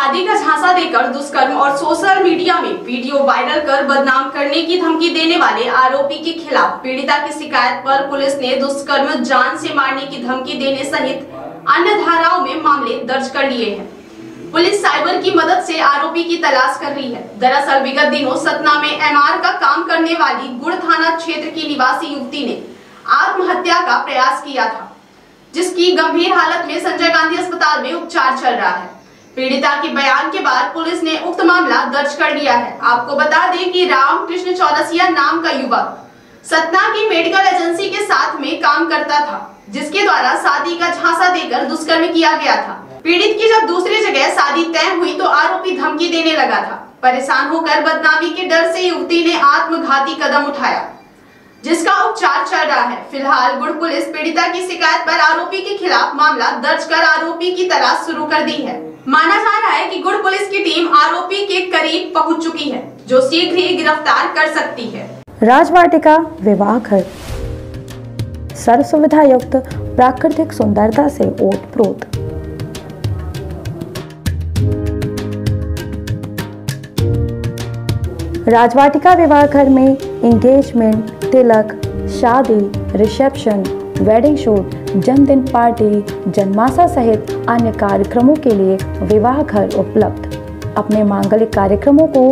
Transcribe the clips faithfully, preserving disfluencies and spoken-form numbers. शादी का झांसा देकर दुष्कर्म और सोशल मीडिया में वीडियो वायरल कर बदनाम करने की धमकी देने वाले आरोपी के खिलाफ पीड़िता की शिकायत पर पुलिस ने दुष्कर्म, जान से मारने की धमकी देने सहित अन्य धाराओं में मामले दर्ज कर लिए हैं। पुलिस साइबर की मदद से आरोपी की तलाश कर रही है। दरअसल विगत दिनों सतना में एम आर का काम करने वाली गुड़ थाना क्षेत्र की निवासी युवती ने आत्महत्या का प्रयास किया था, जिसकी गंभीर हालत में संजय गांधी अस्पताल में उपचार चल रहा है। पीड़िता के बयान के बाद पुलिस ने उक्त मामला दर्ज कर लिया है। आपको बता दें कि राम कृष्ण चौरसिया नाम का युवक सतना की मेडिकल एजेंसी के साथ में काम करता था, जिसके द्वारा शादी का झांसा देकर दुष्कर्म किया गया था। पीड़ित की जब दूसरी जगह शादी तय हुई तो आरोपी धमकी देने लगा था। परेशान होकर बदनामी के डर से युवती ने आत्मघाती कदम उठाया, जिसका उपचार चल रहा है। फिलहाल गुड़ पुलिस पीड़िता की शिकायत पर आरोपी के खिलाफ मामला दर्ज कर आरोपी की तलाश शुरू कर दी है। माना जा रहा है कि गुड़ पुलिस की टीम आरोपी के करीब पहुंच चुकी है, जो शीघ्र ही गिरफ्तार कर सकती है। राजवाटिका विवाह घर सर्व सुविधा युक्त प्राकृतिक सुंदरता से ओतप्रोत। राजवाटिका विवाह घर में एंगेजमेंट, तिलक, शादी, रिसेप्शन, वेडिंग शूट, जन्मदिन पार्टी, जन्माशा सहित अन्य कार्यक्रमों के लिए विवाह घर उपलब्ध। अपने मांगलिक कार्यक्रमों को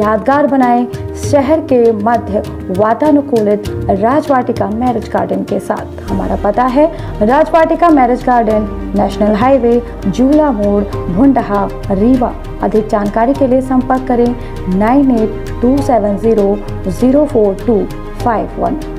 यादगार बनाएं शहर के मध्य वातानुकूलित राजवाटिका मैरिज गार्डन के साथ। हमारा पता है Rajvatika marriage garden, national highway, Jula मोड़, भुंडहा, रीवा। अधिक जानकारी के लिए संपर्क करें nine eight two seven zero zero four two five one.